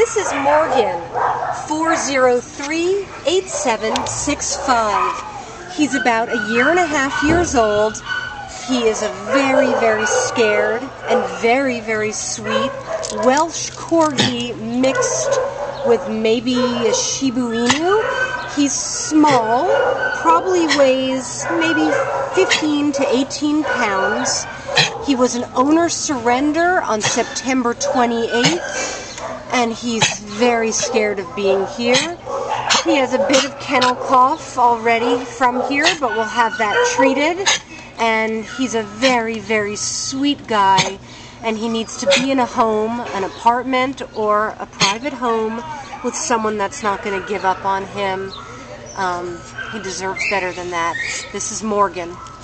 This is Morgan, 403-8765. He's about a 1.5 years old. He is a very, very scared and very, very sweet Welsh Corgi mixed with maybe a Shibu Inu. He's small, probably weighs maybe 15 to 18 pounds. He was an owner surrender on September 28th, and he's very scared of being here. He has a bit of kennel cough already from here, but we'll have that treated. And he's a very, very sweet guy, and he needs to be in a home, an apartment, or a private home with someone that's not going to give up on him. He deserves better than that. This is Morgan.